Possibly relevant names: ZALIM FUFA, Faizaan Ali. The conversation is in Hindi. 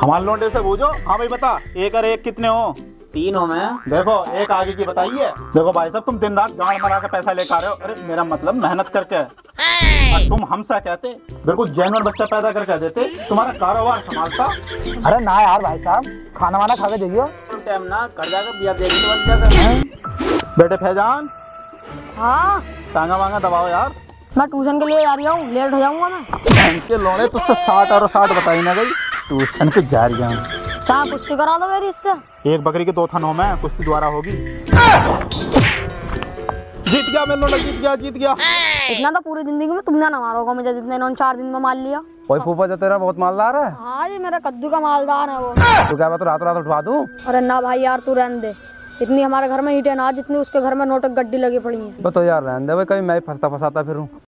हमारे लोंडे से पूछो। हाँ भाई बता, एक और एक कितने हो? तीन हो। मैं देखो एक आगे की बताइए। देखो भाई साहब, तुम दिन रात गांव बना के पैसा लेकर आ रहे हो, अरे मेरा मतलब मेहनत करके, और तुम हमसा कहते बिल्कुल जैनवर बच्चा पैदा करके देते, तुम्हारा कारोबार संभालता। अरे ना यार भाई साहब, खाना वाना खा के देखियो टाइम ना कर जाकर। बेटे फैजान, हाँ टांगा वांगा दबाओ यार, मैं ट्यूशन के लिए जा रही हूँ, लेट हो जाऊँगा मैं। लोड़े तुझसे 60 और 60 बताई ना गई, ट्यूशन पे जा रही हूँ। कुश्ती करा दो मेरी इससे, एक बकरी के 2 थन में कुश्ती द्वारा होगी। जीत गया मैं लोड़ा, जीत गया जीत गया। इतना तो पूरी जिंदगी में तुमने ना मारोगा मुझे जितना इन्होंने 4 दिन में मार लिया। कोई फूफा जो तेरा बहुत मालदार है। हाँ जी, मेरा कद्दू का मालदार है वो। तो क्या मैं तो रात रात उठवा दूं? अरे ना भाई यार, तू रहने दे, इतनी हमारे घर में हीट है ना जितनी उसके घर में नोटक गड्डी लगी पड़ी है। तो यार रहने दे, कहीं मैं फंसता फंसाता फिरूँ।